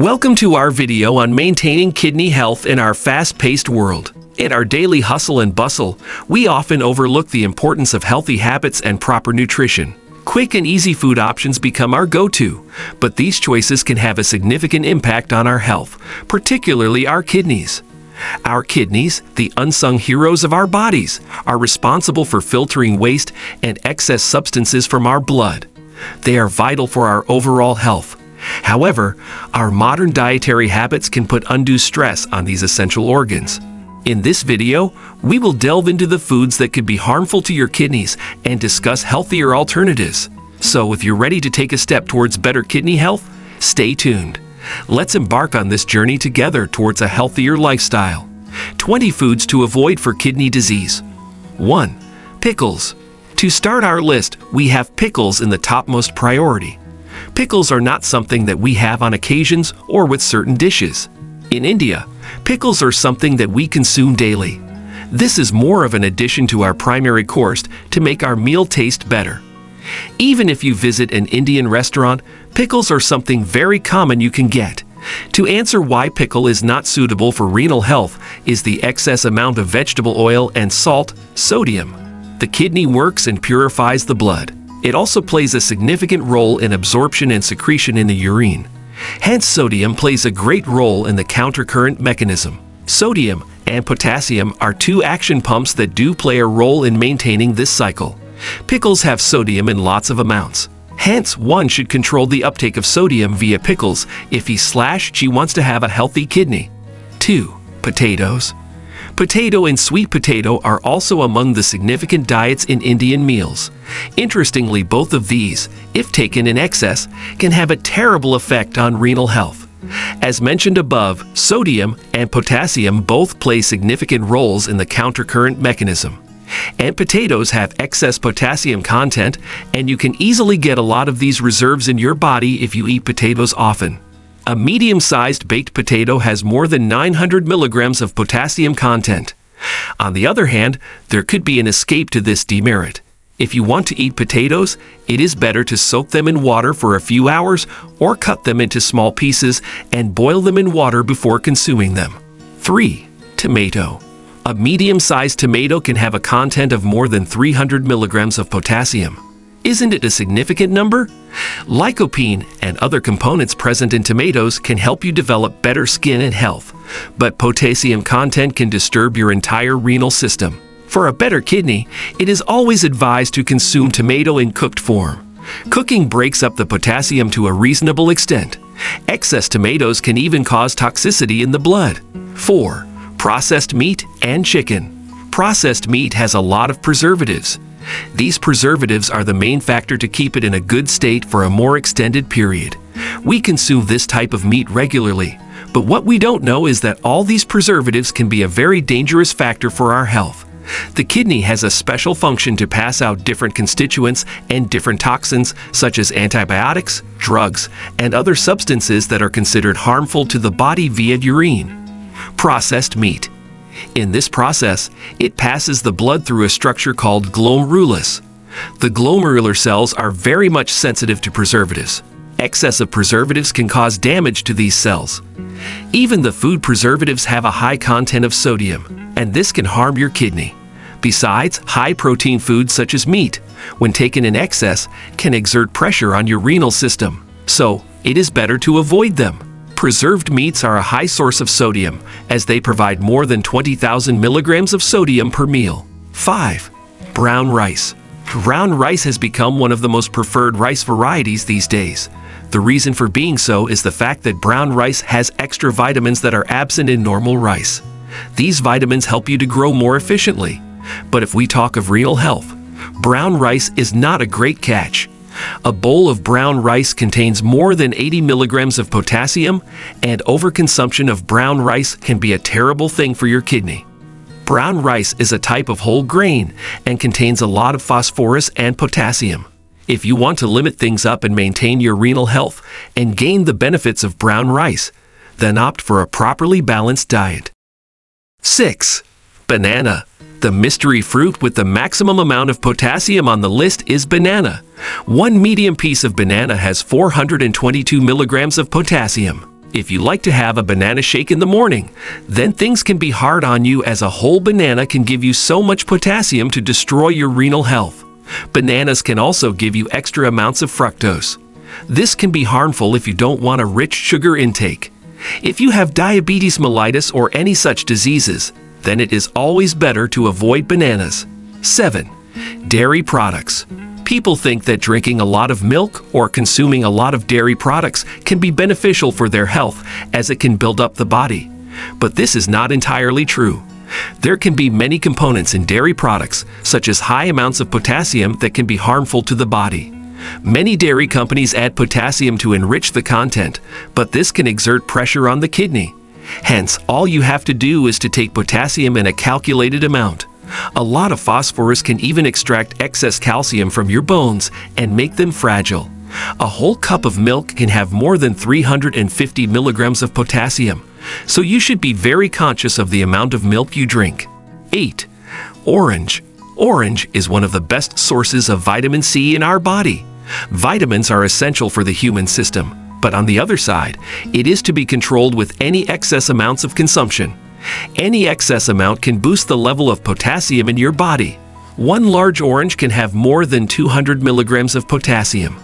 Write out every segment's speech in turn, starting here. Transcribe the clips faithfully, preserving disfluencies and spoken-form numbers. Welcome to our video on maintaining kidney health in our fast-paced world. In our daily hustle and bustle, we often overlook the importance of healthy habits and proper nutrition. Quick and easy food options become our go-to, but these choices can have a significant impact on our health, particularly our kidneys. Our kidneys, the unsung heroes of our bodies, are responsible for filtering waste and excess substances from our blood. They are vital for our overall health. However, our modern dietary habits can put undue stress on these essential organs. In this video, we will delve into the foods that could be harmful to your kidneys and discuss healthier alternatives. So if you're ready to take a step towards better kidney health, stay tuned. Let's embark on this journey together towards a healthier lifestyle. twenty foods to avoid for kidney disease. one. Pickles. To start our list, we have pickles in the topmost priority. Pickles are not something that we have on occasions or with certain dishes. In India, pickles are something that we consume daily. This is more of an addition to our primary course to make our meal taste better. Even if you visit an Indian restaurant, pickles are something very common you can get. To answer why pickle is not suitable for renal health is the excess amount of vegetable oil and salt, sodium. The kidney works and purifies the blood. It also plays a significant role in absorption and secretion in the urine. Hence, sodium plays a great role in the countercurrent mechanism. Sodium and potassium are two action pumps that do play a role in maintaining this cycle. Pickles have sodium in lots of amounts. Hence, one should control the uptake of sodium via pickles if he slash she wants to have a healthy kidney. two. Potatoes. Potato and sweet potato are also among the significant diets in Indian meals. Interestingly, both of these, if taken in excess, can have a terrible effect on renal health. As mentioned above, sodium and potassium both play significant roles in the countercurrent mechanism. And potatoes have excess potassium content, and you can easily get a lot of these reserves in your body if you eat potatoes often. A medium-sized baked potato has more than nine hundred milligrams of potassium content. On the other hand, there could be an escape to this demerit. If you want to eat potatoes, it is better to soak them in water for a few hours or cut them into small pieces and boil them in water before consuming them. three. Tomato. A medium-sized tomato can have a content of more than three hundred milligrams of potassium. Isn't it a significant number? Lycopene and other components present in tomatoes can help you develop better skin and health, but potassium content can disturb your entire renal system. For a better kidney, it is always advised to consume tomato in cooked form. Cooking breaks up the potassium to a reasonable extent. Excess tomatoes can even cause toxicity in the blood. four. Processed meat and chicken. Processed meat has a lot of preservatives. These preservatives are the main factor to keep it in a good state for a more extended period. We consume this type of meat regularly, but what we don't know is that all these preservatives can be a very dangerous factor for our health. The kidney has a special function to pass out different constituents and different toxins, such as antibiotics, drugs, and other substances that are considered harmful to the body via urine. Processed meat. In this process, it passes the blood through a structure called glomerulus. The glomerular cells are very much sensitive to preservatives. Excess of preservatives can cause damage to these cells. Even the food preservatives have a high content of sodium, and this can harm your kidney. Besides, high-protein foods such as meat, when taken in excess, can exert pressure on your renal system, so it is better to avoid them. Preserved meats are a high source of sodium, as they provide more than twenty thousand milligrams of sodium per meal. five. Brown rice. Brown rice has become one of the most preferred rice varieties these days. The reason for being so is the fact that brown rice has extra vitamins that are absent in normal rice. These vitamins help you to grow more efficiently. But if we talk of renal health, brown rice is not a great catch. A bowl of brown rice contains more than eighty milligrams of potassium, and overconsumption of brown rice can be a terrible thing for your kidney. Brown rice is a type of whole grain and contains a lot of phosphorus and potassium. If you want to limit things up and maintain your renal health and gain the benefits of brown rice, then opt for a properly balanced diet. six. Banana. The mystery fruit with the maximum amount of potassium on the list is banana. One medium piece of banana has four hundred twenty-two milligrams of potassium. If you like to have a banana shake in the morning, then things can be hard on you, as a whole banana can give you so much potassium to destroy your renal health. Bananas can also give you extra amounts of fructose. This can be harmful if you don't want a rich sugar intake. If you have diabetes mellitus or any such diseases, then it is always better to avoid bananas. seven. Dairy products. People think that drinking a lot of milk or consuming a lot of dairy products can be beneficial for their health, as it can build up the body. But this is not entirely true. There can be many components in dairy products, such as high amounts of potassium, that can be harmful to the body. Many dairy companies add potassium to enrich the content, but this can exert pressure on the kidney. Hence, all you have to do is to take potassium in a calculated amount. A lot of phosphorus can even extract excess calcium from your bones and make them fragile. A whole cup of milk can have more than three hundred fifty milligrams of potassium, so you should be very conscious of the amount of milk you drink. eight. Orange. Orange is one of the best sources of vitamin C in our body. Vitamins are essential for the human system, but on the other side, it is to be controlled with any excess amounts of consumption. Any excess amount can boost the level of potassium in your body. One large orange can have more than two hundred milligrams of potassium.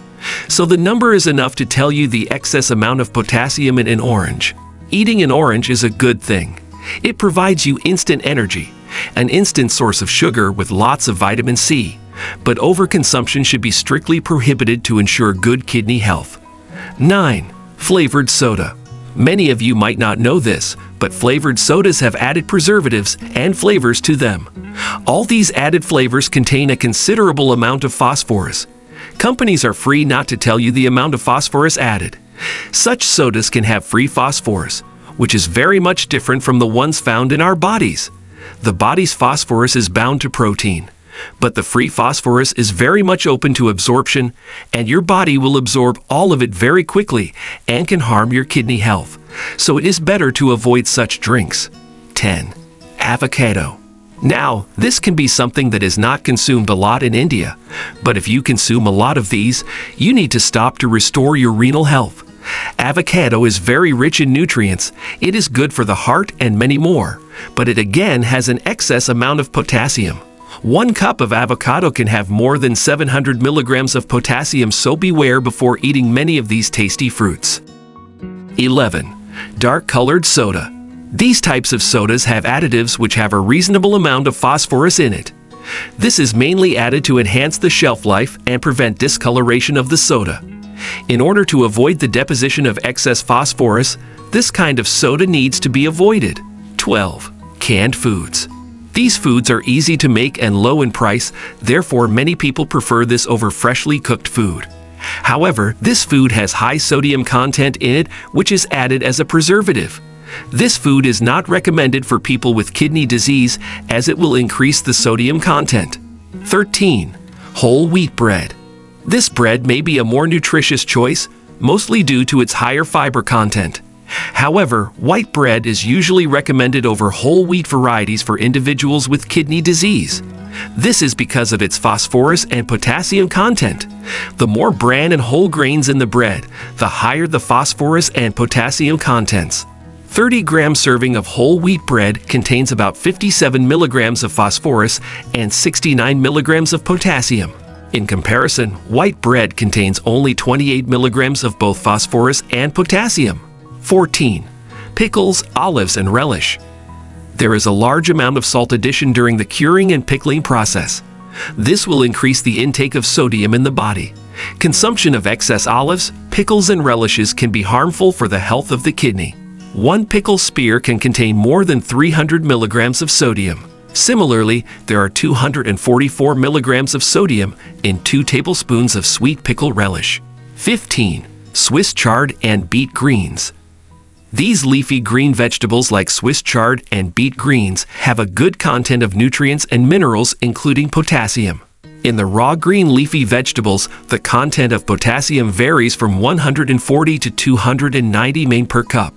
So the number is enough to tell you the excess amount of potassium in an orange. Eating an orange is a good thing. It provides you instant energy, an instant source of sugar with lots of vitamin C. But overconsumption should be strictly prohibited to ensure good kidney health. nine. Flavored soda. Many of you might not know this, but flavored sodas have added preservatives and flavors to them. All these added flavors contain a considerable amount of phosphorus. Companies are free not to tell you the amount of phosphorus added. Such sodas can have free phosphorus, which is very much different from the ones found in our bodies. The body's phosphorus is bound to protein, but the free phosphorus is very much open to absorption, and your body will absorb all of it very quickly and can harm your kidney health. So it is better to avoid such drinks. ten. Avocado. Now, this can be something that is not consumed a lot in India, but if you consume a lot of these, you need to stop to restore your renal health. Avocado is very rich in nutrients. It is good for the heart and many more, but it again has an excess amount of potassium. One cup of avocado can have more than seven hundred milligrams of potassium, so beware before eating many of these tasty fruits. eleven. Dark-colored soda. These types of sodas have additives which have a reasonable amount of phosphorus in it. This is mainly added to enhance the shelf life and prevent discoloration of the soda. In order to avoid the deposition of excess phosphorus, this kind of soda needs to be avoided. twelve. Canned foods. These foods are easy to make and low in price, therefore many people prefer this over freshly cooked food. However, this food has high sodium content in it, which is added as a preservative. This food is not recommended for people with kidney disease, as it will increase the sodium content. thirteen. Whole wheat bread. This bread may be a more nutritious choice, mostly due to its higher fiber content. However, white bread is usually recommended over whole wheat varieties for individuals with kidney disease. This is because of its phosphorus and potassium content. The more bran and whole grains in the bread, the higher the phosphorus and potassium contents. thirty gram serving of whole wheat bread contains about fifty-seven milligrams of phosphorus and sixty-nine milligrams of potassium. In comparison, white bread contains only twenty-eight milligrams of both phosphorus and potassium. fourteen. Pickles, olives, and relish. There is a large amount of salt addition during the curing and pickling process. This will increase the intake of sodium in the body. Consumption of excess olives, pickles, and relishes can be harmful for the health of the kidney. One pickle spear can contain more than three hundred milligrams of sodium. Similarly, there are two hundred forty-four milligrams of sodium in two tablespoons of sweet pickle relish. fifteen. Swiss chard and beet greens. These leafy green vegetables like Swiss chard and beet greens have a good content of nutrients and minerals, including potassium. In the raw green leafy vegetables, the content of potassium varies from one hundred forty to two hundred ninety milligrams per cup.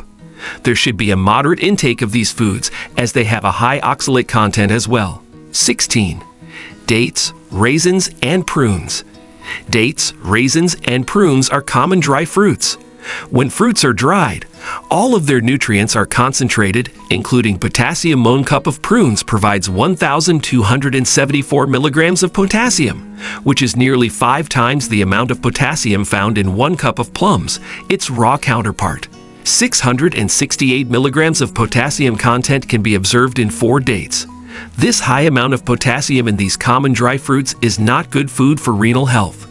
There should be a moderate intake of these foods, as they have a high oxalate content as well. sixteen. Dates, raisins, and prunes. Dates, raisins, and prunes are common dry fruits. When fruits are dried, all of their nutrients are concentrated, including potassium. One cup of prunes provides one thousand two hundred seventy-four milligrams of potassium, which is nearly five times the amount of potassium found in one cup of plums, its raw counterpart. six hundred sixty-eight milligrams of potassium content can be observed in four dates. This high amount of potassium in these common dry fruits is not good food for renal health.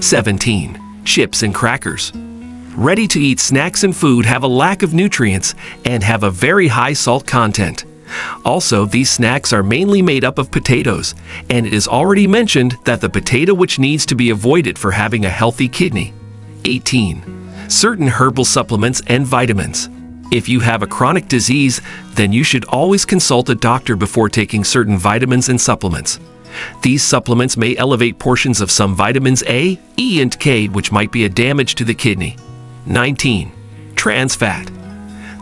seventeen. Chips and crackers. Ready-to-eat snacks and food have a lack of nutrients and have a very high salt content. Also, these snacks are mainly made up of potatoes, and it is already mentioned that the potato which needs to be avoided for having a healthy kidney. eighteen. Certain herbal supplements and vitamins. If you have a chronic disease, then you should always consult a doctor before taking certain vitamins and supplements. These supplements may elevate portions of some vitamins A, E, and K, which might be a damage to the kidney. nineteen. Trans fat.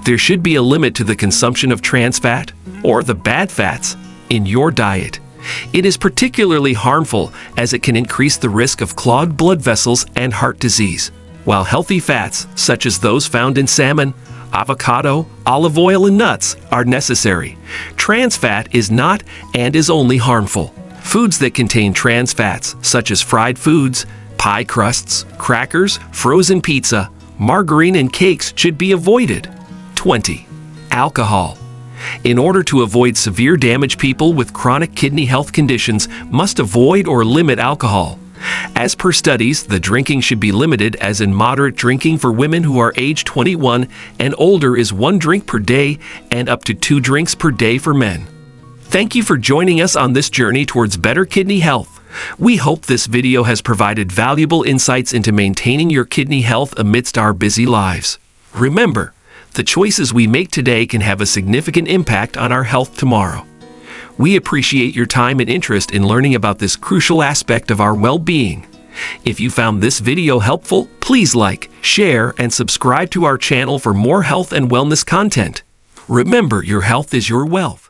There should be a limit to the consumption of trans fat, or the bad fats, in your diet. It is particularly harmful as it can increase the risk of clogged blood vessels and heart disease, while healthy fats, such as those found in salmon, avocado, olive oil, and nuts, are necessary. Trans fat is not and is only harmful. Foods that contain trans fats, such as fried foods, pie crusts, crackers, frozen pizza, margarine, and cakes, should be avoided. twenty. Alcohol. In order to avoid severe damage, people with chronic kidney health conditions must avoid or limit alcohol. As per studies, the drinking should be limited, as in moderate drinking for women who are age twenty-one and older is one drink per day and up to two drinks per day for men. Thank you for joining us on this journey towards better kidney health. We hope this video has provided valuable insights into maintaining your kidney health amidst our busy lives. Remember, the choices we make today can have a significant impact on our health tomorrow. We appreciate your time and interest in learning about this crucial aspect of our well-being. If you found this video helpful, please like, share, and subscribe to our channel for more health and wellness content. Remember, your health is your wealth.